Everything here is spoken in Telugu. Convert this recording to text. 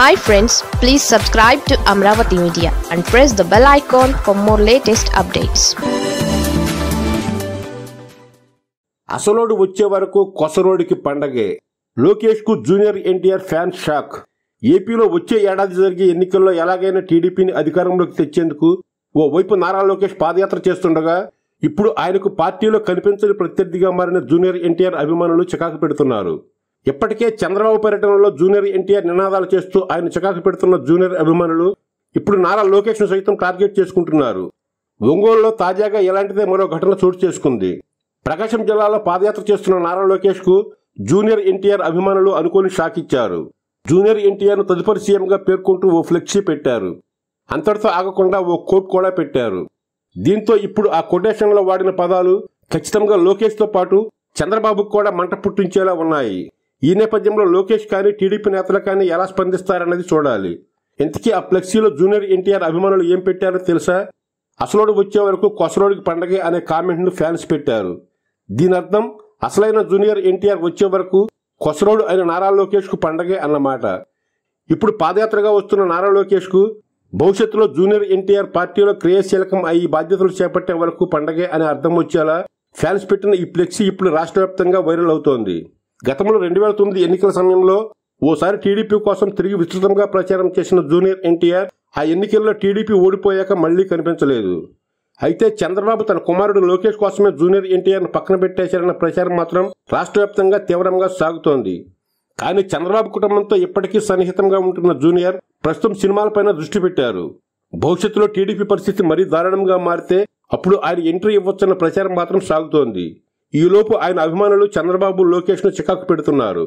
Hi friends, please subscribe to Amravati Media and press the bell icon for more latest updates. అసలోడు వచ్చే వరకు కొసరోడికి పండగే. లోకేష్ కు జూనియర్ ఎన్టీఆర్ ఫ్యాన్ షాక్. ఏపీలో వచ్చే ఏడాది జరిగే ఎన్నికల్లో ఎలాగైనా టీడీపీని అధికారంలోకి తెచ్చేందుకు ఓ వైపు నారా లోకేష్ పాదయాత్ర చేస్తుండగా ఇప్పుడు ఆయనకు పార్టీలో కనిపించని ప్రత్యర్థిగా మారిన జూనియర్ ఎన్టీఆర్ అభిమానులు చికాకు పెడుతున్నారు. ఇప్పటికే చంద్రబాబు పర్యటనలో జూనియర్ ఎన్టీఆర్ నినాదాలు చేస్తూ ఆయన చికాకు పెడుతున్న జూనియర్ అభిమానులు ఇప్పుడు నారా లోకేష్ ను సైతం టార్గెట్ చేసుకుంటున్నారు. ఒంగోలులో తాజాగా ఇలాంటిదే మరో ఘటన చోటు చేసుకుంది. ప్రకాశం జిల్లాలో పాదయాత్ర చేస్తున్న నారా లోకేష్ కు జూనియర్ ఎన్టీఆర్ అభిమానులు అనుకోని షాక్ ఇచ్చారు. జూనియర్ ఎన్టీఆర్ ను తదుపరి సీఎంగా పేర్కొంటూ ఓ ఫ్లెక్సీ పెట్టారు. అంతటితో ఆగకుండా ఓ కోట్ కూడా పెట్టారు. దీంతో ఇప్పుడు ఆ కొటేషన్లో వాడిన పదాలు ఖచ్చితంగా లోకేష్ తో పాటు చంద్రబాబుకు కూడా మంట పుట్టించేలా ఉన్నాయి. ఈ నేపథ్యంలో లోకేష్ కానీ టీడీపీ నేతలు కానీ ఎలా స్పందిస్తారన్నది చూడాలి. ఇంతకీ ఆ ఫ్లెక్సీలో జూనియర్ ఎన్టీఆర్ అభిమానులు ఏం పెట్టారో తెలుసా? అసలోడు వచ్చే వరకు కొసలోడికి పండగే అనే కామెంట్ ను ఫ్యాన్స్ పెట్టారు. దీనర్థం అసలైన జూనియర్ ఎన్టీఆర్ వచ్చే వరకు కొసరోడు అయిన నారా లోకేష్ కు పండగే అన్నమాట. ఇప్పుడు పాదయాత్రగా వస్తున్న నారా లోకేష్ కు భవిష్యత్తులో జూనియర్ ఎన్టీఆర్ పార్టీలో క్రియాశీలకం అయ్యి బాధ్యతలు చేపట్టే వరకు పండగే అనే అర్థం వచ్చేలా ఫ్యాన్స్ పెట్టిన ఈ ఫ్లెక్సీ ఇప్పుడు రాష్ట్ర వ్యాప్తంగా వైరల్ అవుతోంది. గతంలో 2009 ఎన్నికల సమయంలో ఓసారి టీడీపీ కోసం తిరిగి విస్తృతంగా ప్రచారం చేసిన జూనియర్ ఎన్టీఆర్ ఆ ఎన్నికల్లో టీడీపీ ఓడిపోయాక మళ్లీ కనిపించలేదు. అయితే చంద్రబాబు తన కుమారుడు లోకేష్ కోసమే జూనియర్ ఎన్టీఆర్ ను పక్కన పెట్టేశారన్న ప్రచారం మాత్రం రాష్ట్ర వ్యాప్తంగా తీవ్రంగా సాగుతోంది. కానీ చంద్రబాబు కుటుంబంతో ఇప్పటికీ సన్నిహితంగా ఉంటున్న జూనియర్ ప్రస్తుతం సినిమాలపైన దృష్టి పెట్టారు. భవిష్యత్తులో టీడీపీ పరిస్థితి మరీ దారుణంగా మారితే అప్పుడు ఆయన ఎంట్రీ ఇవ్వొచ్చన్న ప్రచారం మాత్రం సాగుతోంది. ఈలోపు ఆయన అభిమానులు చంద్రబాబు లోకేష్ ను చికాకు పెడుతున్నారు.